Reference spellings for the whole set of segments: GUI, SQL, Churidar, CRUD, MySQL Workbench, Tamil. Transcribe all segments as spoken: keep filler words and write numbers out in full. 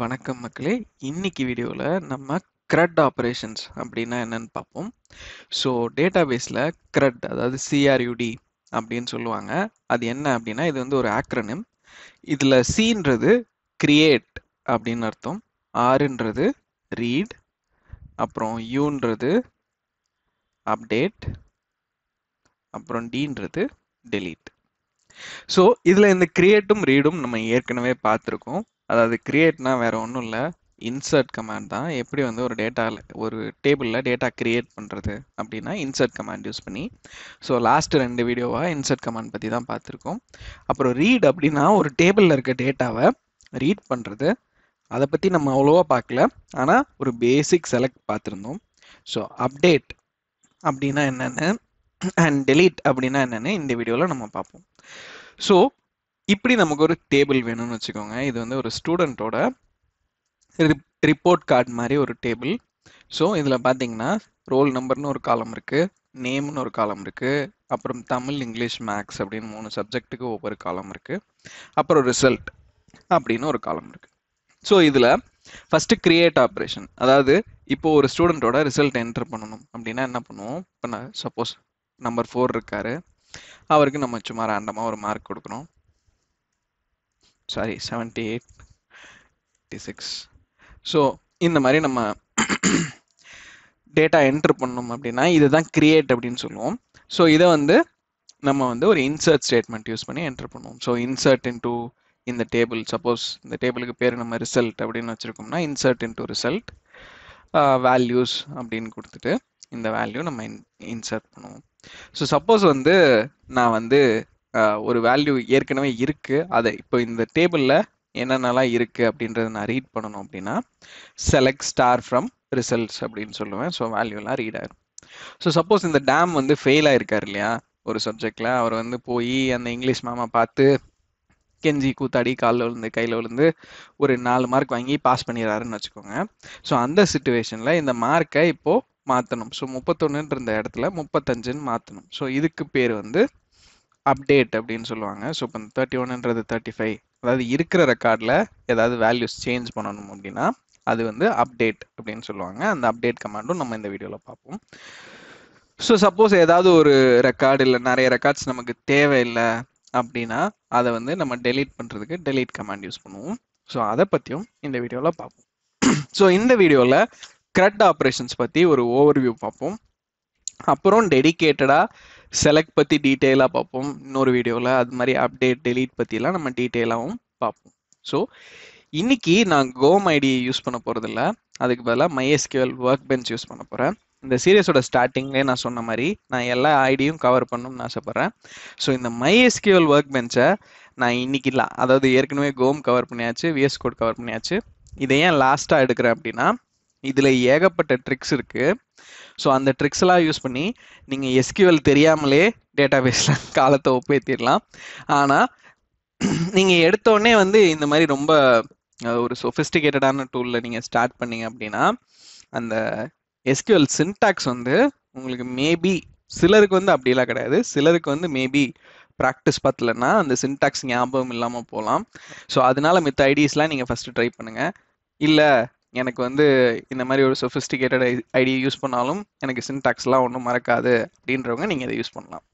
வணக்கம் மக்களே, இன்னைக்கு வீடியோவில் நம்ம C R U D operations அப்படின்னா என்னன்னு பார்ப்போம். ஸோ டேட்டாபேஸில் C R U D அதாவது C R U D அப்படின்னு சொல்லுவாங்க. அது என்ன அப்படின்னா, இது வந்து ஒரு ஆக்ரனிம். இதில் Cன்றது கிரியேட் அப்படின்னு அர்த்தம், Rன்றது ரீட், அப்புறம் Uன்றது அப்டேட், அப்புறம் Dன்றது டெலீட். ஸோ இதில் இந்த கிரியேட்டும் ரீடும் நம்ம ஏற்கனவே பார்த்துருக்கோம். அதாவது கிரியேட்னா வேற ஒன்றும் இல்லை, இன்சர்ட் கமாண்ட் தான். எப்படி வந்து ஒரு டேட்டாவில் ஒரு டேபிளில் டேட்டா கிரியேட் பண்ணுறது அப்படின்னா இன்சர்ட் கமாண்ட் யூஸ் பண்ணி. ஸோ லாஸ்ட் ரெண்டு வீடியோவாக இன்சர்ட் கமாண்ட் பற்றி தான் பார்த்துருக்கோம். அப்புறம் ரீட் அப்படின்னா ஒரு டேபிளில் இருக்க டேட்டாவை ரீட் பண்ணுறது. அதை பற்றி நம்ம அவ்வளோவா பார்க்கல, ஆனால் ஒரு பேசிக் செலக்ட் பார்த்துருந்தோம். ஸோ அப்டேட் அப்படின்னா என்னென்னு அண்ட் டெலீட் அப்படின்னா என்னென்னு இந்த வீடியோவில் நம்ம பார்ப்போம். ஸோ இப்படி நமக்கு ஒரு டேபிள் வேணும்னு வச்சுக்கோங்க. இது வந்து ஒரு ஸ்டூடெண்ட்டோட ரிப்போர்ட் கார்டு மாதிரி ஒரு டேபிள். ஸோ இதில் பார்த்தீங்கன்னா ரோல் நம்பர்னு ஒரு காலம் இருக்குது, நேம்னு ஒரு காலம் இருக்குது, அப்புறம் தமிழ், இங்கிலீஷ், மேக்ஸ் அப்படின்னு மூணு சப்ஜெக்ட்டுக்கு ஒவ்வொரு காலம் இருக்குது, அப்புறம் ரிசல்ட் அப்படின்னு ஒரு காலம் இருக்குது. ஸோ இதில் ஃபஸ்ட்டு கிரியேட் ஆப்ரேஷன், அதாவது இப்போது ஒரு ஸ்டூடெண்ட்டோட ரிசல்ட் என்டர் பண்ணணும் அப்படின்னா என்ன பண்ணுவோம். இப்போ நான் சப்போஸ் நம்பர் ஃபோர் இருக்கார், அவருக்கு நம்ம சும்மா ரேண்டமாக ஒரு மார்க் கொடுக்குறோம். Sorry seventy eight eighty six. So இந்த மாதிரி நம்ம டேட்டா என்ட்ரு பண்ணோம் அப்படின்னா இதுதான் கிரியேட் அப்படின்னு சொல்லுவோம். ஸோ இதை வந்து நம்ம வந்து ஒரு இன்சர்ட் ஸ்டேட்மெண்ட் யூஸ் பண்ணி என்ட்ரு பண்ணுவோம். ஸோ இன்சர்ட் இன்டூ இந்த டேபிள், சப்போஸ் இந்த டேபிளுக்கு பேர் நம்ம ரிசல்ட் அப்படின்னு வச்சுருக்கோம்னா இன்சர்ட் இன்டூ ரிசல்ட் வேல்யூஸ் அப்படின்னு கொடுத்துட்டு இந்த வேல்யூ நம்ம இன்சர்ட் பண்ணுவோம். ஸோ சப்போஸ் வந்து நான் வந்து ஒரு வேல்யூ ஏற்கனவே இருக்குது, அதை இப்போ இந்த டேபிளில் என்னென்னலாம் இருக்குது அப்படின்றத நான் ரீட் பண்ணணும் அப்படின்னா செலக்ட் ஸ்டார் ஃப்ரம் ரிசல்ட்ஸ் அப்படின்னு சொல்லுவேன். ஸோ வேல்யூலாம் ரீட் ஆகிடும். ஸோ சப்போஸ் இந்த டேம் வந்து ஃபெயில் ஆகிருக்கார் இல்லையா ஒரு சப்ஜெக்டில், அவர் வந்து போய் அந்த இங்கிலீஷ் மாமா பார்த்து கெஞ்சி கூத்தாடி காலில் விழுந்து கையில் விழுந்து ஒரு நாலு மார்க் வாங்கி பாஸ் பண்ணிடுறாருன்னு வச்சுக்கோங்க. ஸோ அந்த சுச்சுவேஷனில் இந்த மார்க்கை இப்போது மாற்றணும். ஸோ முப்பத்தொன்னுன்ற இந்த இடத்துல முப்பத்தஞ்சுன்னு மாற்றணும். ஸோ இதுக்கு பேர் வந்து அப்டேட் அப்படின்னு சொல்லுவாங்க. ஸோ இப்போ தேர்ட்டி ஒன்னுன்றது தேர்ட்டி ஃபைவ், அதாவது இருக்கிற ரெக்கார்டில் ஏதாவது வேல்யூஸ் சேஞ்ச் பண்ணணும் அப்படின்னா அது வந்து அப்டேட் அப்படின்னு சொல்லுவாங்க. அந்த அப்டேட் கமாண்டும் நம்ம இந்த வீடியோவில் பார்ப்போம். ஸோ சப்போஸ் ஏதாவது ஒரு ரெக்கார்டு இல்லை நிறைய ரெக்கார்ட்ஸ் நமக்கு தேவையில்லை அப்படின்னா அதை வந்து நம்ம டெலீட் பண்ணுறதுக்கு டெலீட் கமாண்ட் யூஸ் பண்ணுவோம். ஸோ அதை பற்றியும் இந்த வீடியோவில் பார்ப்போம். ஸோ இந்த வீடியோவில் C R U D operations பற்றி ஒரு ஓவர்வியூ பார்ப்போம். அப்புறம் டெடிக்கேட்டடாக செலக்ட் பற்றி டீட்டெயிலாக பார்ப்போம் இன்னொரு வீடியோவில். அது மாதிரி அப்டேட் டெலீட் பற்றிலாம் நம்ம டீட்டெயிலாகவும் பார்ப்போம். ஸோ இன்றைக்கி நான் கோம் ஐடியை யூஸ் பண்ண போகிறதில்ல, அதுக்கு பதிலாக MySQL Workbench யூஸ் பண்ண போகிறேன். இந்த சீரியஸோட ஸ்டார்டிங்லேயே நான் சொன்ன மாதிரி நான் எல்லா ஐடியும் கவர் பண்ணணும்னு ஆசைப்பட்றேன். ஸோ இந்த MySQL Workbenchை நான் இன்றைக்கி இல்லை, அதாவது ஏற்கனவே கோம் கவர் பண்ணியாச்சு, விஎஸ் கோட் கவர் பண்ணியாச்சு. இதை ஏன் லாஸ்ட்டாக எடுக்கிறேன் அப்படின்னா இதில் ஏகப்பட்ட ட்ரிக்ஸ் இருக்குது. ஸோ அந்த ட்ரிக்ஸ்லாம் யூஸ் பண்ணி நீங்கள் S Q L தெரியாமலே டேட்டாபேஸில் காலத்தை ஒப்பேத்திடலாம். ஆனால் நீங்கள் எடுத்தோடனே வந்து இந்த மாதிரி ரொம்ப ஒரு சொஃபிஸ்டிகேட்டடான டூலில் நீங்கள் ஸ்டார்ட் பண்ணீங்க அப்படின்னா அந்த S Q L சின்டாக்ஸ் வந்து உங்களுக்கு மேபி சிலருக்கு வந்து அப்படிலாம் கிடையாது, சிலருக்கு வந்து மேபி ப்ராக்டிஸ் பார்த்தலன்னா அந்த சின்டாக்ஸ் ஞாபகம் இல்லாமல் போகலாம். ஸோ அதனால மித்த ஐடிஸ்லாம் நீங்கள் ஃபஸ்ட்டு ட்ரை பண்ணுங்கள். இல்லை எனக்கு வந்து இந்த மாதிரி ஒரு சொஃபிஸ்டிகேட்டட் ஐடியை யூஸ் பண்ணாலும் எனக்கு சின்டாக்ஸ்லாம் ஒன்றும் மறக்காது அப்படின்றவங்க நீங்கள் இதை யூஸ் பண்ணலாம்.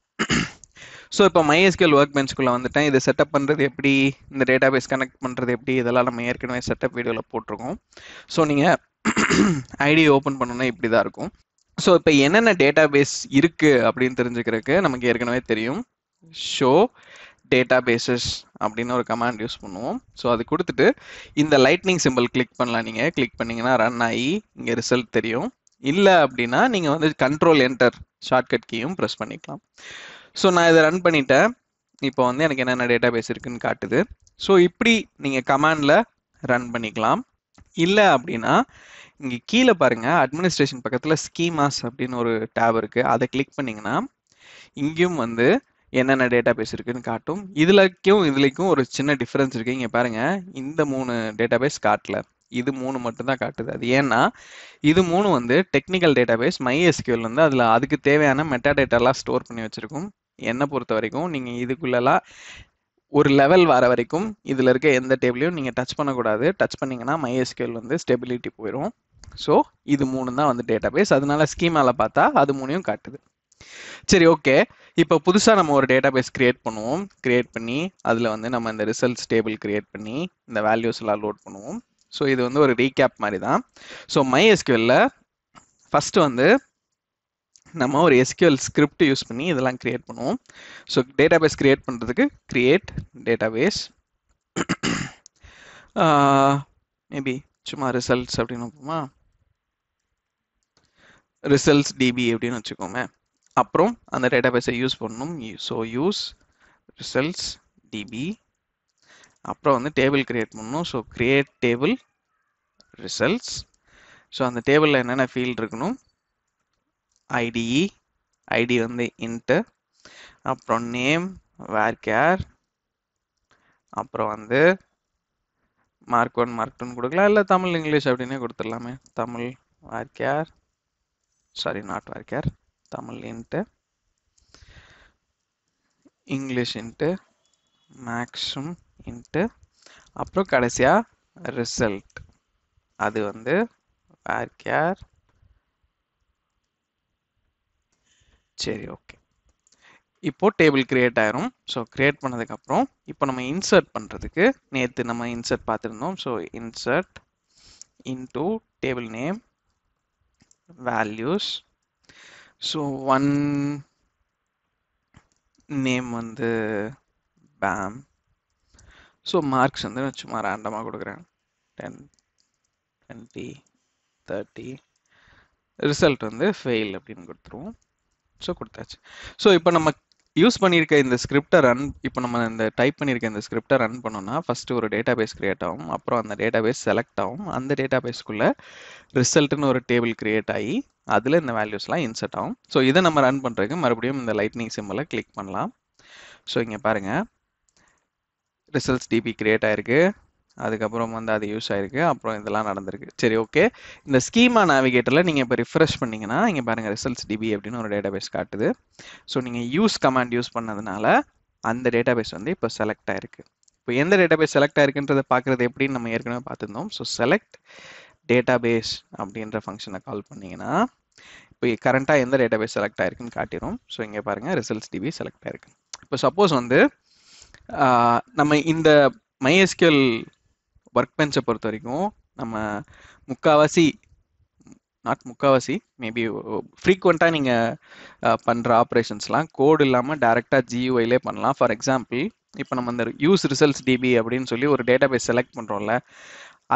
ஸோ இப்போ MySQL Workbenchக்குள்ளே வந்துட்டேன். இதை செட்டப் பண்ணுறது எப்படி, இந்த டேட்டாபேஸ் கனெக்ட் பண்ணுறது எப்படி, இதெல்லாம் நம்ம ஏற்கனவே செட்டப் வீடியோவில் போட்டிருக்கோம். ஸோ நீங்கள் ஐடி ஓப்பன் பண்ணோன்னா இப்படி தான் இருக்கும். ஸோ இப்போ என்னென்ன டேட்டாபேஸ் இருக்குது அப்படின்னு தெரிஞ்சுக்கிறதுக்கு நமக்கு ஏற்கனவே தெரியும். ஷோ டேட்டாபேஸஸ் அப்படின்னு ஒரு கமாண்ட் யூஸ் பண்ணுவோம். ஸோ அது கொடுத்துட்டு இந்த லைட்னிங் சிம்பிள் கிளிக் பண்ணலாம். நீங்கள் கிளிக் பண்ணிங்கன்னா ரன் ஆகி இங்கே ரிசல்ட் தெரியும். இல்லை அப்படின்னா நீங்கள் வந்து கண்ட்ரோல் என்டர் ஷார்ட்கட் கீயும் ப்ரெஸ் பண்ணிக்கலாம். ஸோ நான் இதை ரன் பண்ணிவிட்டேன். இப்போ வந்து எனக்கு என்னென்ன டேட்டாபேஸ் இருக்குதுன்னு காட்டுது. ஸோ இப்படி நீங்கள் கமாண்டில் ரன் பண்ணிக்கலாம். இல்லை அப்படின்னா இங்கே கீழே பாருங்கள் அட்மினிஸ்ட்ரேஷன் பக்கத்தில் ஸ்கீமாஸ் அப்படின்னு ஒரு டேப் இருக்குது, அதை கிளிக் பண்ணிங்கன்னா இங்கேயும் வந்து என்னென்ன டேட்டாபேஸ் இருக்குதுன்னு காட்டும். இதுலக்கும் இதுலக்கும் ஒரு சின்ன டிஃப்ரென்ஸ் இருக்குது. இங்கே பாருங்கள் இந்த மூணு டேட்டாபேஸ் காட்டல, இது மூணு மட்டும்தான் காட்டுது. அது ஏன்னா இது மூணு வந்து டெக்னிக்கல் டேட்டாபேஸ். MySQL வந்து அதில் அதுக்கு தேவையான மெட்டா டேட்டாலாம் ஸ்டோர் பண்ணி வச்சுருக்கும். என்னை பொறுத்த வரைக்கும் நீங்கள் இதுக்குள்ளெல்லாம் ஒரு லெவல் வர வரைக்கும் இதில் இருக்க எந்த டேபிளையும் நீங்கள் டச் பண்ணக்கூடாது. டச் பண்ணிங்கன்னா MySQL வந்து ஸ்டெபிலிட்டி போயிடும். ஸோ இது மூணு தான் வந்து டேட்டா பேஸ், அதனால ஸ்கீமாவில் பார்த்தா அது மூணையும் காட்டுது. சரி, ஓகே. இப்போ புதுசாக நம்ம ஒரு டேட்டா பேஸ் கிரியேட் பண்ணுவோம். கிரியேட் பண்ணி அதில் வந்து நம்ம இந்த ரிசல்ட்ஸ் டேபிள் கிரியேட் பண்ணி இந்த வேல்யூஸ் எல்லாம் லோட் பண்ணுவோம். ஸோ இது வந்து ஒரு ரீகேப் மாதிரி தான். ஸோ MySQL ஃபஸ்ட்டு வந்து நம்ம ஒரு எஸ்கியூஎல் ஸ்கிரிப்ட் யூஸ் பண்ணி இதெல்லாம் கிரியேட் பண்ணுவோம். ஸோ டேட்டா பேஸ் கிரியேட் பண்ணுறதுக்கு கிரியேட் டேட்டா பேஸ், மேபி சும்மா ரிசல்ட்ஸ் அப்படின்னு வைப்போமா, ரிசல்ட்ஸ் டிபி அப்படின்னு வச்சுக்கோமே. அப்புறம் அந்த டேட்டா பேஸை யூஸ் பண்ணணும். ஸோ யூஸ் ரிசல்ட்ஸ் டிபி, அப்புறம் வந்து டேபிள் கிரியேட் பண்ணணும். So create table results. So அந்த டேபிளில் என்னென்ன ஃபீல்டு இருக்கணும், ஐடிஇ, ஐடி வந்து இன்ட்டு, அப்புறம் நேம் வேர் கேர், அப்புறம் வந்து மார்க் ஒன் மார்க் டூன்னு கொடுக்கலாம், இல்லை தமிழ் இங்கிலீஷ் அப்படின்னே கொடுத்துடலாமே. Tamil varchar, sorry not varchar, Tamil int, English int, மேக்ஸும் இன்ட்டு, அப்புறம் கடைசியாக ரிசல்ட், அது வந்து வேர் கேர். சரி, ஓகே. இப்போது டேபிள் கிரியேட் ஆயிரும். ஸோ கிரியேட் பண்ணதுக்கப்புறம் இப்போ நம்ம இன்சர்ட் பண்ணுறதுக்கு, நேற்று நம்ம இன்சர்ட் பார்த்துருந்தோம். So insert into table name values. So one name வந்து பேம். ஸோ மார்க்ஸ் வந்து நான் சும்மா ரேண்டமாக கொடுக்குறேன், டென், டுவெண்ட்டி, தேர்ட்டி. ரிசல்ட் வந்து ஃபெயில் அப்படின்னு கொடுத்துருவோம். ஸோ கொடுத்தாச்சு. ஸோ இப்போ நம்ம யூஸ் பண்ணியிருக்க இந்த ஸ்கிரிப்டை ரன், இப்போ நம்ம இந்த டைப் பண்ணியிருக்க இந்த ஸ்கிரிப்டை ரன் பண்ணோம்னா ஃபஸ்ட்டு ஒரு டேட்டா பேஸ் கிரியேட் ஆகும், அப்புறம் அந்த டேட்டா பேஸ் செலக்ட் ஆகும், அந்த டேட்டா பேஸ்க்குள்ளே ரிசல்ட்னு ஒரு டேபிள் கிரியேட் ஆகி அதில் இந்த வேல்யூஸ்லாம் இன்சர்ட் ஆகும். ஸோ இதை நம்ம ரன் பண்ணுறதுக்கு மறுபடியும் இந்த லைட்னிங் சிம்பிளை கிளிக் பண்ணலாம். ஸோ இங்கே பாருங்கள், ரிசல்ட்ஸ் டிபி கிரியேட் ஆகிருக்கு, அதுக்கப்புறம் வந்து அது யூஸ் ஆகிருக்கு, அப்புறம் இதெல்லாம் நடந்திருக்கு. சரி, ஓகே. இந்த ஸ்கீமா நேவிகேட்டரில் நீங்கள் இப்போ ரிஃப்ரெஷ் பண்ணிங்கன்னா இங்கே பாருங்கள் ரிசல்ட்ஸ் டிபி அப்படின்னு ஒரு டேட்டா பேஸ் காட்டுது. ஸோ நீங்கள் யூஸ் கமாண்ட் யூஸ் பண்ணதுனால அந்த டேட்டா பேஸ் வந்து இப்போ செலக்ட் ஆகிருக்கு. இப்போ எந்த டேட்டா பேஸ் செலக்ட் ஆகிருக்குன்றதை பார்க்குறது எப்படின்னு நம்ம ஏற்கனவே பார்த்துருந்தோம். ஸோ செலக்ட் டேட்டா பேஸ் அப்படின்ற ஃபங்க்ஷனை கால் பண்ணிங்கன்னா இப்போ கரண்ட்டாக எந்த டேட்டா பேஸ் செலக்ட் ஆகிருக்குன்னு காட்டிடும். ஸோ இங்கே பாருங்கள் ரிசல்ட்ஸ் டிபி செலக்ட் ஆகிருக்கு. இப்போ சப்போஸ் வந்து நம்ம இந்த MySQL ஒர்க் பெஞ்சை பொறுத்த வரைக்கும் நம்ம முக்காவாசி நாட் முக்காவாசி மேபி ஃப்ரீக்வெண்ட்டாக நீங்கள் பண்ணுற ஆப்ரேஷன்ஸ்லாம் கோடு இல்லாமல் டேரெக்டாக ஜியூஐலே பண்ணலாம். ஃபார் எக்ஸாம்பிள், இப்போ நம்ம இந்த யூஸ் ரிசல்ட்ஸ் டிபி அப்படின்னு சொல்லி ஒரு டேட்டா பேஸ் செலக்ட் பண்ணுறோம்ல,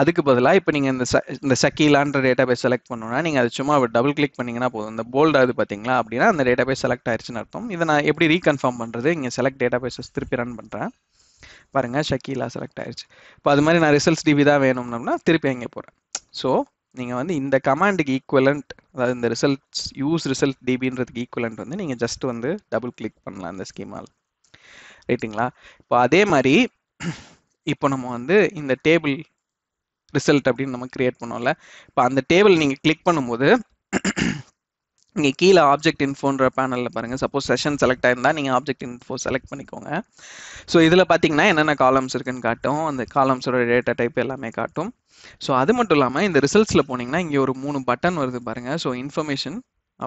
அதுக்கு பதிலாக இப்போ நீங்கள் இந்த இந்த சக்கிலான்ற டேட்டா பேஸ் செலக்ட் பண்ணோன்னா நீங்கள் அது சும்மா டபுள் கிளிக் பண்ணிங்கன்னா போதும். இந்த போல்டாவது பார்த்தீங்களா அப்படின்னா அந்த டேட்டா பேஸ் செலக்ட் ஆயிடுச்சுன்னு அர்த்தம். இதை நான் எப்படி ரீகன்ஃபார்ம் பண்ணுறது, இங்கே செலக்ட் டேட்டா பேஸஸ் திருப்பி ரன் பண்ணுறேன், பாருங்கள் ஷக்கீலா செலக்ட் ஆயிடுச்சு. இப்போ அது மாதிரி நான் ரிசல்ட்ஸ் டிபி தான் வேணும்னா திருப்பி எங்கே போகிறேன். ஸோ நீங்கள் வந்து இந்த கமாண்டுக்கு ஈக்குவலண்ட், அதாவது இந்த ரிசல்ட்ஸ் யூஸ் ரிசல்ட் டிபின்றதுக்கு ஈக்குவலண்ட் வந்து நீங்கள் ஜஸ்ட் வந்து டபுள் கிளிக் பண்ணலாம் இந்த ஸ்கீமால். ரைட்டுங்களா? இப்போ அதே மாதிரி இப்போ நம்ம வந்து இந்த டேபிள் ரிசல்ட் அப்படின்னு நம்ம கிரியேட் பண்ணோம்ல, இப்போ அந்த டேபிள் நீங்கள் கிளிக் பண்ணும்போது இங்கே கீழே ஆப்ஜெக்ட் இன்ஃபோன்ற பேனலில் பாருங்கள், சப்போஸ் செஷன் செலக்ட் ஆயிருந்தால் நீங்கள் ஆப்ஜெக்ட் இன்ஃபோ செலக்ட் பண்ணிக்கோங்க. ஸோ இதில் பார்த்தீங்கன்னா என்னென்ன காலம்ஸ் இருக்குன்னு காட்டும், அந்த காலம்ஸோட டேட்டா டைப் எல்லாமே காட்டும். ஸோ அது மட்டும் இல்லாமல் இந்த ரிசல்ட்ஸில் போனீங்கன்னா இங்கே ஒரு மூணு பட்டன் வருது பாருங்கள். ஸோ இன்ஃபர்மேஷன்,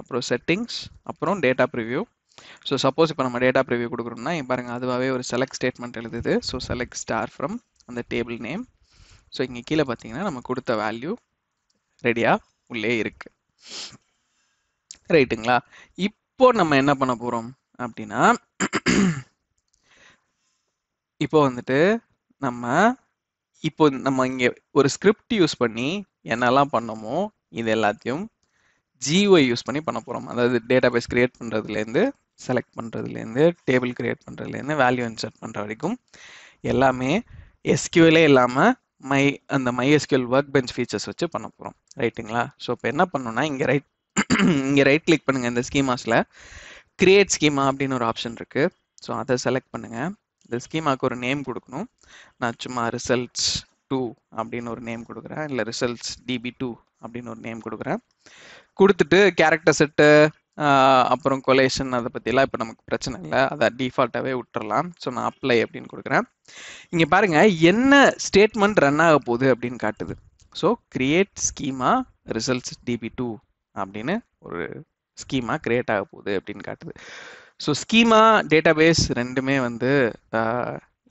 அப்புறம் செட்டிங்ஸ், அப்புறம் டேட்டா ப்ரிவியூ. ஸோ சப்போஸ் இப்போ நம்ம டேட்டா ப்ரிவியூ கொடுக்குறோம்னா இங்கே பாருங்கள் அதுவாகவே ஒரு செலக்ட் ஸ்டேட்மெண்ட் எழுதுது. ஸோ செலக்ட் ஸ்டார் ஃப்ரம் அந்த டேபிள் நேம். ஸோ இங்கே கீழே பார்த்தீங்கன்னா நம்ம கொடுத்த வேல்யூ ரெடியாக உள்ளே இருக்குது. ரைட்டுங்களா? இப்போ நம்ம என்ன பண்ண போகிறோம் அப்படின்னா, இப்போ வந்துட்டு நம்ம இப்போ நம்ம இங்கே ஒரு ஸ்கிரிப்ட் யூஸ் பண்ணி என்னெல்லாம் பண்ணோமோ இது எல்லாத்தையும் ஜியூஐ யூஸ் பண்ணி பண்ண போகிறோம். அதாவது டேட்டா பேஸ் கிரியேட் பண்ணுறதுலேருந்து செலக்ட் பண்ணுறதுலேருந்து டேபிள் கிரியேட் பண்ணுறதுலேருந்து வேல்யூ இன்சர்ட் பண்ணுற வரைக்கும் எல்லாமே எஸ்கியூஎல்லே இல்லாமல் மை அந்த MySQL Workbench ஃபீச்சர்ஸ் வச்சு பண்ண போகிறோம். ரைட்டுங்களா? ஸோ இப்போ என்ன பண்ணோம்னா இங்கே ரைட் இங்கே ரைட் கிளிக் பண்ணுங்கள். இந்த ஸ்கீமாஸில் கிரியேட் ஸ்கீமா அப்படின்னு ஒரு ஆப்ஷன் இருக்குது. ஸோ அதை செலக்ட் பண்ணுங்கள். இந்த ஸ்கீமாவுக்கு ஒரு நேம் கொடுக்கணும். நான் சும்மா ரிசல்ட்ஸ் டூ அப்படின்னு ஒரு நேம் கொடுக்குறேன், இல்லை ரிசல்ட்ஸ் டிபி டூ அப்படின்னு ஒரு நேம் கொடுக்குறேன். கொடுத்துட்டு கேரக்டர் செட்டு அப்புறம் கொலேஷன் அதை பற்றிலாம் இப்போ நமக்கு பிரச்சனை இல்லை, அதை டிஃபால்ட்டாகவே விட்டுறலாம். ஸோ நான் அப்ளை அப்படின்னு கொடுக்குறேன். இங்கே பாருங்கள் என்ன ஸ்டேட்மெண்ட் ரன் ஆக போகுது அப்படின்னு காட்டுது. So create schema results DB two அப்படின்னு ஒரு ஸ்கீமா கிரியேட் ஆக போகுது அப்படின்னு காட்டுது. ஸோ ஸ்கீமா டேட்டாபேஸ் ரெண்டுமே வந்து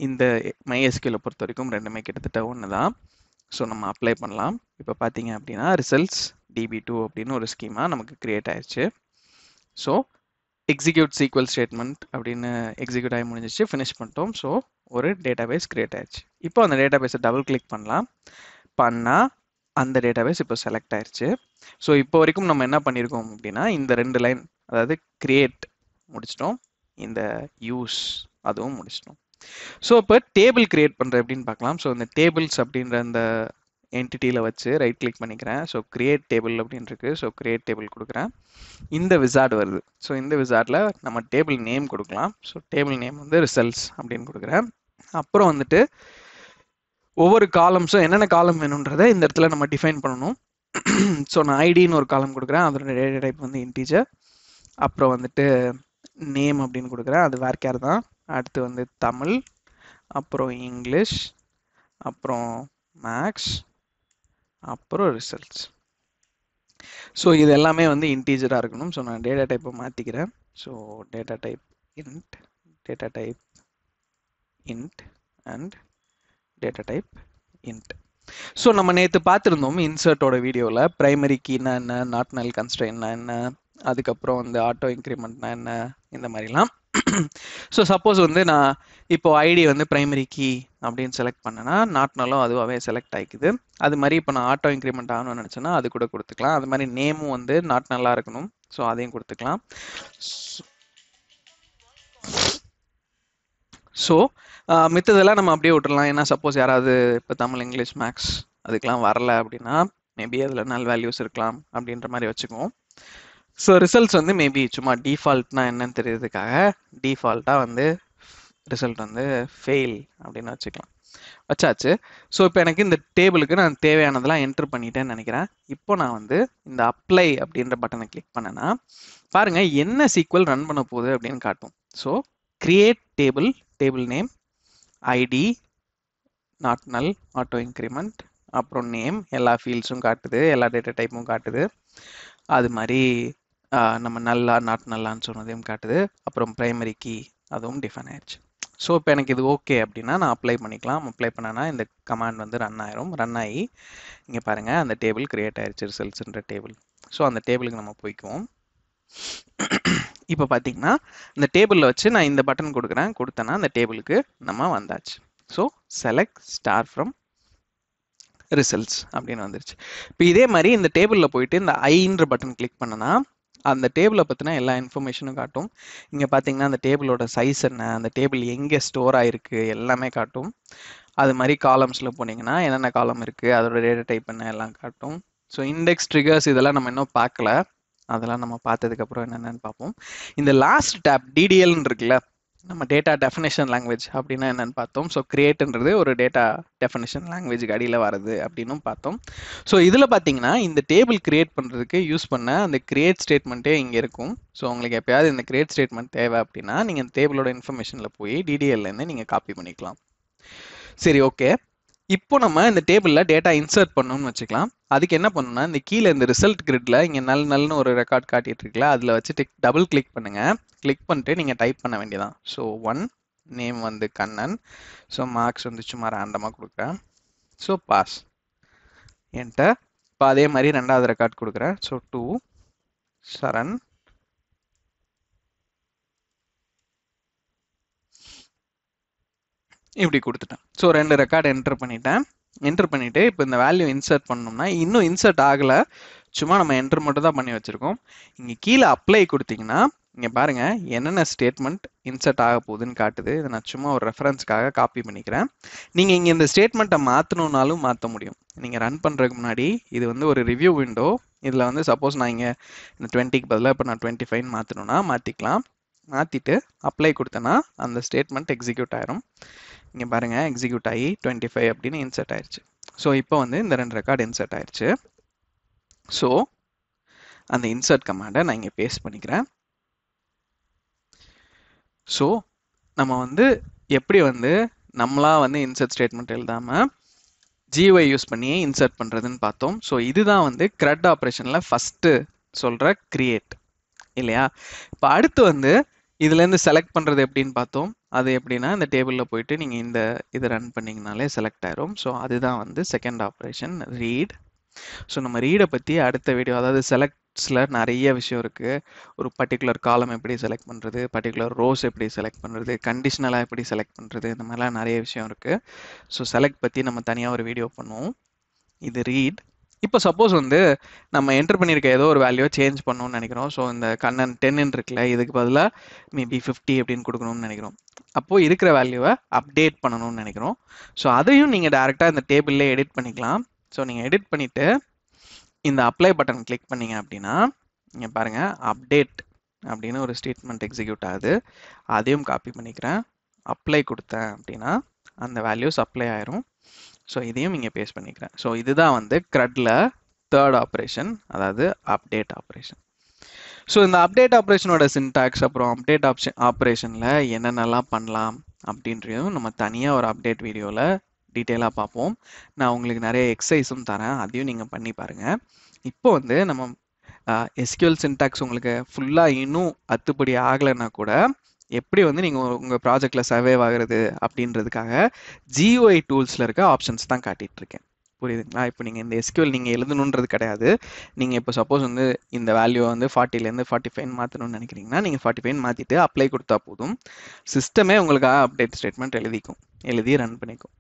இந்த MySQL பொறுத்த வரைக்கும் ரெண்டுமே கிட்டத்தட்ட ஒன்று தான். ஸோ நம்ம அப்ளை பண்ணலாம். இப்போ பார்த்தீங்க அப்படின்னா ரிசல்ட்ஸ் டிபி டூ அப்படின்னு ஒரு ஸ்கீமா நமக்கு கிரியேட் ஆயிடுச்சு. So execute S Q L statement அப்படின்னு எக்ஸிக்யூட் ஆகி முடிஞ்சிச்சு, ஃபினிஷ் பண்ணிட்டோம். ஸோ ஒரு டேட்டாபேஸ் கிரியேட் ஆயிடுச்சு. இப்போ அந்த டேட்டாபேஸை டபுள் கிளிக் பண்ணலாம். பண்ணால் அந்த டேட்டாபேஸ் இப்போ செலக்ட் ஆயிடுச்சு. ஸோ இப்போ வரைக்கும் நம்ம என்ன பண்ணியிருக்கோம் அப்படின்னா இந்த ரெண்டு லைன், அதாவது கிரியேட் முடிச்சிட்டோம், இந்த யூஸ் அதுவும் முடிச்சிட்டோம். ஸோ இப்போ டேபிள் கிரியேட் பண்ணுறது எப்படின்னு பார்க்கலாம். ஸோ இந்த டேபிள்ஸ் அப்படின்ற அந்த என்டிட்டியில் வச்சு ரைட் கிளிக் பண்ணிக்கிறேன். ஸோ கிரியேட் டேபிள் அப்படின்னு இருக்கு. ஸோ கிரியேட் டேபிள் கொடுக்குறேன். இந்த விசார்ட் வருது. ஸோ இந்த விசார்டில் நம்ம டேபிள் நேம் கொடுக்கலாம். ஸோ டேபிள் நேம் வந்து ரிசல்ட்ஸ் அப்படின்னு கொடுக்குறேன். அப்புறம் வந்துட்டு ஒவ்வொரு காலம்ஸும் என்னென்ன காலம் வேணுன்றதை இந்த இடத்துல நம்ம டிஃபைன் பண்ணணும். ஸோ நான் ஐடின்னு ஒரு காலம் கொடுக்குறேன், அதோட டேட்டா டைப் வந்து இன்டிஜர். அப்புறம் வந்துட்டு நேம் அப்படின்னு கொடுக்குறேன், அது வேறு கேர் தான். அடுத்து வந்து தமிழ், அப்புறம் இங்கிலீஷ், அப்புறம் மேக்ஸ், அப்புறம் ரிசல்ட்ஸ். ஸோ இது எல்லாமே வந்து இன்டீஜராக இருக்கணும். ஸோ நான் டேட்டா டைப்பை மாற்றிக்கிறேன். So data type int, data type int and data type int. So நம்ம நேற்று பார்த்துருந்தோம் இன்சர்ட்டோட வீடியோவில் ப்ரைமரி கீனா என்ன, நாட் நல் கன்ஸ்ட்ரெயின்னா என்ன, அதுக்கப்புறம் வந்து ஆட்டோ இன்க்ரிமெண்ட்னா என்ன, இந்த மாதிரிலாம். ஸோ சப்போஸ் வந்து நான் இப்போ ஐடி வந்து ப்ரைமரி கீ அப்படின்னு செலக்ட் பண்ணேன்னா நாட்னாலும் அதுவாகவே செலக்ட் ஆகிக்குது. அது மாதிரி இப்போ நான் ஆட்டோ இன்க்ரிமெண்ட் ஆகணும்னு நினச்சேன்னா அது கூட கொடுத்துக்கலாம். அது மாதிரி நேமும் வந்து நாட் நல்லா இருக்கணும். ஸோ அதையும் கொடுத்துக்கலாம். ஸோ மித்ததெல்லாம் நம்ம அப்படியே விட்டுடலாம். ஏன்னா சப்போஸ் யாராவது இப்போ தமிழ், இங்கிலீஷ், மேக்ஸ் அதுக்கெலாம் வரல அப்படின்னா மேபி அதில் நல்ல வேல்யூஸ் இருக்கலாம் அப்படின்ற மாதிரி வச்சுக்குவோம். ஸோ ரிசல்ட்ஸ் வந்து மேபி சும்மா டிஃபால்ட்னா என்னன்னு தெரியுறதுக்காக டிஃபால்ட்டாக வந்து ரிசல்ட் வந்து ஃபெயில் அப்படின்னு வச்சுக்கலாம். வச்சாச்சு. ஸோ இப்போ எனக்கு இந்த டேபிளுக்கு நான் தேவையானதெல்லாம் என்ட்ரு பண்ணிட்டேன்னு நினைக்கிறேன். இப்போ நான் வந்து இந்த அப்ளை அப்படின்ற பட்டனை கிளிக் பண்ணேன்னா பாருங்கள் என்ன S Q L ரன் பண்ண போகுது அப்படின்னு காட்டும். So create table, table name, ID, not null, auto increment, அப்புறம் நேம், எல்லா ஃபீல்ட்ஸும் காட்டுது, எல்லா டேட்டா டைப்பும் காட்டுது. அது மாதிரி நம்ம நல்லா நாட் நல்லான்னு சொன்னதையும் காட்டுது. அப்புறம் ப்ரைமரி கீ அதுவும் டிஃபைன் ஆயிடுச்சு. ஸோ இப்போ எனக்கு இது ஓகே அப்படின்னா நான் அப்ளை பண்ணிக்கலாம். அப்ளை பண்ணனா இந்த கமாண்ட் வந்து ரன் ஆயிரும். ரன் ஆகி இங்கே பாருங்கள் அந்த டேபிள் கிரியேட் ஆயிடுச்சு, ரிசல்ட்ஸ்ன்ற டேபிள். ஸோ அந்த டேபிளுக்கு நம்ம போய்க்குவோம். இப்போ பார்த்தீங்கன்னா இந்த டேபிளில் வச்சு நான் இந்த பட்டன் கொடுக்குறேன். கொடுத்தேன்னா அந்த டேபிளுக்கு நம்ம வந்தாச்சு. So select star from results அப்படின்னு வந்துருச்சு. இப்போ இதே மாதிரி இந்த டேபிளில் போயிட்டு இந்த ஐன்ற பட்டன் கிளிக் பண்ணனா அந்த டேபிளை பற்றின எல்லா இன்ஃபர்மேஷனும் காட்டும். இங்கே பார்த்தீங்கன்னா அந்த டேபிளோட சைஸ் என்ன, அந்த டேபிள் எங்கே ஸ்டோர் ஆகிருக்கு எல்லாமே காட்டும். அது மாதிரி காலம்ஸில் போனீங்கன்னா என்னென்ன காலம் இருக்குது, அதோட டேட்டா டைப் என்ன எல்லாம் காட்டும். ஸோ இண்டெக்ஸ், ட்ரிகர்ஸ் இதெல்லாம் நம்ம இன்னும் பார்க்கல. அதெல்லாம் நம்ம பார்த்ததுக்கப்புறம் என்னென்னு பார்ப்போம். இந்த லாஸ்ட் டேப் டிடிஎல்னு இருக்குல்ல, நம்ம டேட்டா டெஃபினேஷன் லாங்குவேஜ் அப்படின்னா என்னென்னு பார்த்தோம். ஸோ கிரியேட்ன்றது ஒரு டேட்டா டெஃபினேஷன் லாங்குவேஜுக்கு அடியில் வருது அப்படின்னும் பார்த்தோம். ஸோ இதில் பார்த்தீங்கன்னா இந்த டேபிள் கிரியேட் பண்ணுறதுக்கு யூஸ் பண்ண அந்த கிரியேட் ஸ்டேட்மெண்ட்டே இங்கே இருக்கும். ஸோ உங்களுக்கு எப்போயாவது இந்த கிரியேட் ஸ்டேட்மெண்ட் தேவை அப்படின்னா நீங்கள் இந்த டேபிளோட இன்ஃபர்மேஷனில் போய் டிடிஎல்லேருந்து நீங்கள் காப்பி பண்ணிக்கலாம். சரி, ஓகே. இப்போ நம்ம இந்த டேபிளில் டேட்டா இன்சர்ட் பண்ணணும்னு வச்சுக்கலாம். அதுக்கு என்ன பண்ணணும்னா இந்த கீழே இந்த ரிசல்ட் கிரிட்டில் இங்கே நல் நல்னு ஒரு ரெக்கார்ட் காட்டிகிட்டு இருக்குல்ல, அதில் வச்சு டபுள் கிளிக் பண்ணுங்கள். கிளிக் பண்ணிட்டு நீங்கள் டைப் பண்ண வேண்டியதான். ஸோ ஒன், நேம் வந்து கண்ணன், ஸோ மார்க்ஸ் வந்து சும்மா ரேண்டமாக கொடுக்குறேன். ஸோ பாஸ், என்கிட்ட இப்போ அதே மாதிரி ரெண்டாவது ரெக்கார்ட் கொடுக்குறேன். ஸோ டூ, சரண், இப்படி கொடுத்துட்டேன். ஸோ ரெண்டு ரெக்கார்டு என்டர் பண்ணிட்டேன். என்டர் பண்ணிவிட்டு இப்போ இந்த வேல்யூ இன்சர்ட் பண்ணோம்னா இன்னும் இன்சர்ட் ஆகலை, சும்மா நம்ம என்ட்ரு மட்டும் தான் பண்ணி வச்சுருக்கோம். இங்கே கீழே அப்ளை கொடுத்தீங்கன்னா இங்கே பாருங்கள் என்னென்ன ஸ்டேட்மெண்ட் இன்சர்ட் ஆக போகுதுன்னு காட்டுது. இதை நான் சும்மா ஒரு ரெஃபரன்ஸ்க்காக காப்பி பண்ணிக்கிறேன். நீங்கள் இங்கே இந்த ஸ்டேட்மெண்ட்டை மாற்றணுன்னாலும் மாற்ற முடியும். நீங்கள் ரன் பண்ணுறதுக்கு முன்னாடி இது வந்து ஒரு ரிவ்யூ விண்டோ. இதில் வந்து சப்போஸ் நான் இங்கே இந்த டுவெண்ட்டிக்கு பதிலாக இப்போ நான் டுவெண்ட்டி ஃபைவ் மாற்றணுன்னா மாற்றிக்கலாம். மாற்றிட்டு அப்ளை கொடுத்தேன்னா அந்த ஸ்டேட்மெண்ட் எக்ஸிக்யூட் ஆயிரும். இங்கே பாருங்கள் எக்ஸிக்யூட் ஆகி டுவெண்ட்டி ஃபைவ் அப்படின்னு இன்சர்ட் ஆயிடுச்சு. ஸோ இப்போ வந்து இந்த ரெண்டு ரெக்கார்டு இன்சர்ட் ஆயிடுச்சு. ஸோ அந்த இன்சர்ட் கமாண்டை நான் இங்கே பேஸ்ட் பண்ணிக்கிறேன். ஸோ நம்ம வந்து எப்படி வந்து நம்மளாக வந்து இன்சர்ட் ஸ்டேட்மெண்ட் எழுதாமல் ஜியூஐ யூஸ் பண்ணி இன்சர்ட் பண்ணுறதுன்னு பார்த்தோம். ஸோ இதுதான் வந்து கிரட் ஆப்ரேஷனில் ஃபஸ்ட்டு சொல்கிற கிரியேட் இல்லையா. இப்போ அடுத்து வந்து இதுலேருந்து செலக்ட் பண்ணுறது எப்படின்னு பார்த்தோம். அது எப்படின்னா இந்த டேபிளில் போயிட்டு நீங்கள் இந்த இதை ரன் பண்ணிங்கனாலே செலக்ட் ஆயிரும். ஸோ அதுதான் வந்து செகண்ட் ஆப்ரேஷன் ரீட். ஸோ நம்ம ரீடை பற்றி அடுத்த வீடியோ, அதாவது செலக்ட்ஸில் நிறைய விஷயம் இருக்குது. ஒரு பர்டிகுலர் காலம் எப்படி செலக்ட் பண்ணுறது, பர்டிகுலர் ரோஸ் எப்படி செலக்ட் பண்ணுறது, கண்டிஷனலாக எப்படி செலக்ட் பண்ணுறது, இந்த மாதிரிலாம் நிறைய விஷயம் இருக்குது. ஸோ செலக்ட் பற்றி நம்ம தனியாக ஒரு வீடியோ பண்ணுவோம். இது ரீட். இப்போ சப்போஸ் வந்து நம்ம என்டர் பண்ணியிருக்க ஏதோ ஒரு வேல்யூவை சேஞ்ச் பண்ணணும்னு நினைக்கிறோம். ஸோ இந்த கண்ணன் டென்னு இருக்குல்ல, இதுக்கு பதிலாக மேபி ஃபிஃப்டி அப்படின்னு கொடுக்கணும்னு நினைக்கிறோம். அப்போது இருக்கிற வேல்யூவை அப்டேட் பண்ணணும்னு நினைக்கிறோம். ஸோ அதையும் நீங்கள் டேரெக்டாக இந்த டேபிளில் எடிட் பண்ணிக்கலாம். ஸோ நீங்கள் எடிட் பண்ணிவிட்டு இந்த அப்ளை பட்டன் கிளிக் பண்ணிங்க அப்படின்னா நீங்கள் பாருங்கள் அப்டேட் அப்படின்னு ஒரு ஸ்டேட்மெண்ட் எக்ஸிக்யூட் ஆகுது. அதையும் காப்பி பண்ணிக்கிறேன். அப்ளை கொடுத்தேன் அப்படின்னா அந்த வேல்யூஸ் அப்ளை ஆயிரும். ஸோ இதையும் இங்கே பேஸ்ட் பண்ணிக்கிறேன். ஸோ இதுதான் வந்து கிரட்ல தேர்ட் ஆப்ரேஷன், அதாவது அப்டேட் ஆப்ரேஷன். ஸோ இந்த அப்டேட் ஆப்ரேஷனோட சின்டாக்ஸ், அப்புறம் அப்டேட் ஆப்ஷன் ஆப்ரேஷனில் என்னென்னலாம் பண்ணலாம் அப்படின்றதும் நம்ம தனியாக ஒரு அப்டேட் வீடியோவில் டீட்டெயிலாக பார்ப்போம். நான் உங்களுக்கு நிறைய எக்ஸசைஸும் தரேன், அதையும் நீங்கள் பண்ணி பாருங்கள். இப்போ வந்து நம்ம எஸ்கியூஎல் சின்டாக்ஸ் உங்களுக்கு ஃபுல்லாக இன்னும் அத்துப்படி ஆகலைன்னா கூட எப்படி வந்து நீங்கள் உங்கள் ப்ராஜெக்டில் சர்வே ஆகிறது அப்படின்றதுக்காக ஜியூஐ டூல்ஸில் இருக்க ஆப்ஷன்ஸ் தான் காட்டிகிட்ருக்கேன். புரியுதுங்களா? இப்போ நீங்கள் இந்த எஸ்கியூஎல் நீங்கள் எழுதணுன்றது கிடையாது. நீங்கள் இப்போ சப்போஸ் வந்து இந்த வேல்யூவை வந்து ஃபார்ட்டிலேருந்து ஃபார்ட்டி ஃபைவ் மாற்றணும்னு நினைக்கிறீங்கன்னா நீங்கள் ஃபார்ட்டி ஃபைவ் மாற்றிட்டு அப்ளை கொடுத்தா போதும். சிஸ்டமே உங்களுக்காக அப்டேட் ஸ்டேட்மெண்ட் எழுதிக்கும், எழுதி ரன் பண்ணிக்கும்.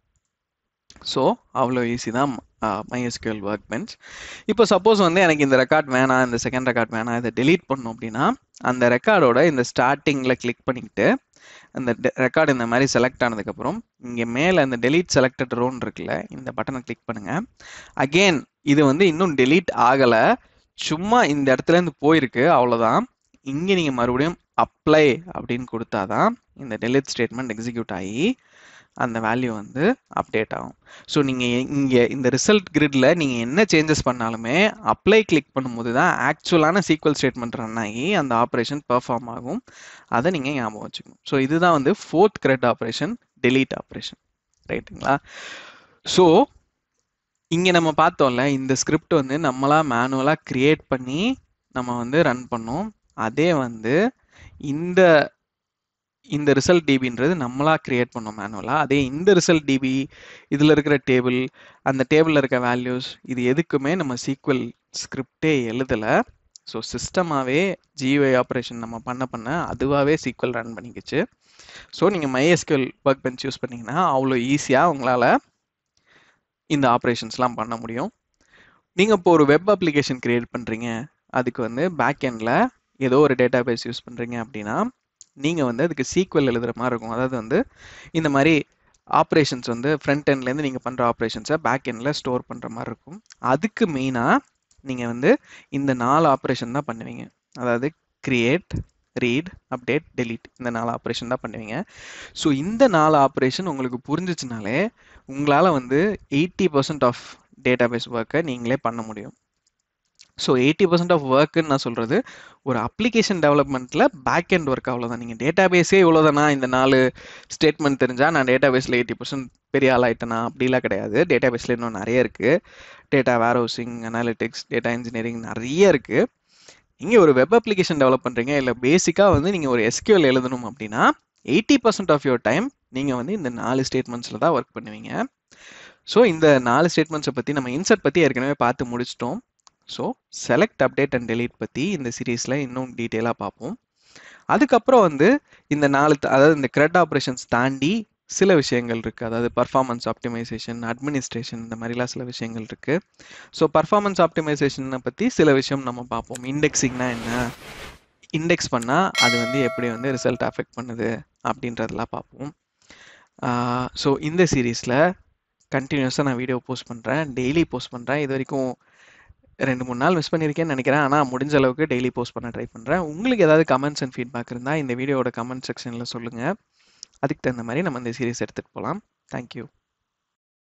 ஸோ அவ்வளோ ஈஸி தான் MySQL Workbench. இப்போ சப்போஸ் வந்து எனக்கு இந்த ரெக்கார்ட் வேணாம், இந்த செகண்ட் ரெக்கார்ட் வேணாம், இதை டெலீட் பண்ணணும் அப்படின்னா அந்த ரெக்கார்டோட இந்த ஸ்டார்டிங்கில் கிளிக் பண்ணிக்கிட்டு அந்த ரெக்கார்டு இந்த மாதிரி செலக்ட் ஆனதுக்கப்புறம் இங்கே மேலே அந்த டெலீட் செலக்டட் ரோன் இருக்குல்ல, இந்த பட்டனை கிளிக் பண்ணுங்கள். அகெயின் இது வந்து இன்னும் டெலீட் ஆகலை, சும்மா இந்த இடத்துலேருந்து போயிருக்கு, அவ்வளோதான். இங்கே நீங்கள் மறுபடியும் அப்ளை அப்படின்னு கொடுத்தா தான் இந்த டெலீட் ஸ்டேட்மெண்ட் எக்ஸிக்யூட் ஆகி அந்த வேல்யூ வந்து அப்டேட் ஆகும். ஸோ நீங்கள் இங்கே இந்த ரிசல்ட் கிரிட்டில் நீங்கள் என்ன சேஞ்சஸ் பண்ணாலுமே அப்ளை கிளிக் பண்ணும்போது தான் ஆக்சுவலான சீக்வல் ஸ்டேட்மெண்ட் ரன் ஆகி அந்த ஆப்ரேஷன் பெர்ஃபார்ம் ஆகும். அதை நீங்கள் ஞாபகம் வச்சுக்கணும். ஸோ இதுதான் வந்து fourth CRUD operation, delete operation. ரைட்டுங்களா? ஸோ இங்கே நம்ம பார்த்தோம்ல, இந்த ஸ்கிரிப்ட் வந்து நம்மளாக மேனுவலாக க்ரியேட் பண்ணி நம்ம வந்து ரன் பண்ணோம். அதே வந்து இந்த இந்த ரிசல்ட் டிபின்றது நம்மளாக க்ரியேட் பண்ணோம் மேனுவலாக. அதே இந்த ரிசல்ட் டிபி, இதில் இருக்கிற டேபிள், அந்த டேபிளில் இருக்க வேல்யூஸ், இது எதுக்குமே நம்ம சீக்வல் ஸ்கிரிப்டே எழுதலை. ஸோ சிஸ்டமாகவே ஜியூஐ ஆப்ரேஷன் நம்ம பண்ண பண்ண அதுவாகவே சீக்வல் ரன் பண்ணிக்கிச்சு. ஸோ நீங்கள் MySQL Workbench யூஸ் பண்ணிங்கன்னா அவ்வளோ ஈஸியாக உங்களால் இந்த ஆப்ரேஷன்ஸ்லாம் பண்ண முடியும். நீங்கள் இப்போ ஒரு வெப் அப்ளிகேஷன் க்ரியேட் பண்ணுறீங்க, அதுக்கு வந்து பேக்எண்டில் ஏதோ ஒரு டேட்டா பேஸ் யூஸ் பண்ணுறீங்க அப்படின்னா நீங்கள் வந்து அதுக்கு சீக்வல் எழுதுகிற மாதிரி இருக்கும். அதாவது வந்து இந்த மாதிரி ஆப்ரேஷன்ஸ் வந்து ஃப்ரண்ட் எண்ட்லேருந்து நீங்கள் பண்ணுற ஆப்ரேஷன்ஸை பேக் எண்டில் ஸ்டோர் பண்ணுற மாதிரி இருக்கும். அதுக்கு மெயினாக நீங்கள் வந்து இந்த நாலு ஆப்ரேஷன் தான் பண்ணுவீங்க. அதாவது கிரியேட், ரீட், அப்டேட், டெலீட், இந்த நாலு ஆப்ரேஷன் தான் பண்ணுவீங்க. ஸோ இந்த நாலு ஆப்ரேஷன் உங்களுக்கு புரிஞ்சிச்சுனாலே உங்களால் வந்து eighty percent of database ஒர்க்கை நீங்களே பண்ண முடியும். ஸோ எயிட்டி பர்சன்ட் ஆஃப் ஒர்க்குன்னு நான் சொல்கிறது ஒரு அப்ளிகேஷன் டெவலப்மெண்ட்டில் பேக் எண்ட் ஒர்க் அவ்வளோதான். நீங்கள் டேட்டா பேஸே இவ்வளோதானா, இந்த நாலு ஸ்டேட்மெண்ட் தெரிஞ்சால் நான் டேட்டா பேஸில் எயிட்டி பர்சன்ட் பெரிய ஆள் ஆகிட்டேனா, அப்படிலாம் கிடையாது. டேட்டா பேஸில் இன்னும் நிறைய இருக்குது. Data warehousing, analytics, data engineering நிறைய இருக்குது. நீங்கள் ஒரு வெப் அப்ளிகேஷன் டெவலப் பண்ணுறீங்க, இல்லை பேசிக்காக வந்து நீங்கள் ஒரு எஸ்கியூஎல் எழுதணும் அப்படின்னா eighty percent of your time நீங்கள் வந்து இந்த நாலு ஸ்டேட்மெண்ட்ஸில் தான் ஒர்க் பண்ணுவீங்க. ஸோ இந்த நாலு ஸ்டேட்மெண்ட்ஸை பற்றி நம்ம இன்சர்ட் பற்றி ஏற்கனவே பார்த்து முடிச்சிட்டோம். So select, update and delete பற்றி இந்த சீரீஸில் இன்னும் டீட்டெயிலாக பார்ப்போம். அதுக்கப்புறம் வந்து இந்த நாலு, அதாவது இந்த கிரட் ஆப்ரேஷன்ஸ் தாண்டி சில விஷயங்கள் இருக்குது. அதாவது பர்ஃபார்மன்ஸ் ஆப்டிமைசேஷன், அட்மினிஸ்ட்ரேஷன், இந்த மாதிரிலாம் சில விஷயங்கள் இருக்குது. ஸோ பர்ஃபார்மன்ஸ் ஆப்டிமைசேஷனை பற்றி சில விஷயம் நம்ம பார்ப்போம். இண்டெக்ஸிங்னா என்ன, இண்டெக்ஸ் பண்ணால் அது வந்து எப்படி வந்து ரிசல்ட் அஃபெக்ட் பண்ணுது அப்படின்றதெல்லாம் பார்ப்போம். ஸோ இந்த சீரீஸில் கண்டினியூஸாக நான் வீடியோ போஸ்ட் பண்ணுறேன், டெய்லி போஸ்ட் பண்ணுறேன். இது வரைக்கும் ரெண்டு மூணு நாள் மிஸ் பண்ணியிருக்கேன்னு நினைக்கிறேன், ஆனால் முடிஞ்ச அளவுக்கு டெய்லி போஸ்ட் பண்ண ட்ரை பண்ணுறேன். உங்களுக்கு ஏதாவது கமெண்ட்ஸ் அண்ட் ஃபீட்பேக் இருந்தால் இந்த வீடியோட கமெண்ட் செக்ஷனில் சொல்லுங்கள். அதுக்கு தகுந்த மாதிரி நம்ம இந்த சீரீஸ் எடுத்துகிட்டு போகலாம். தேங்க்யூ.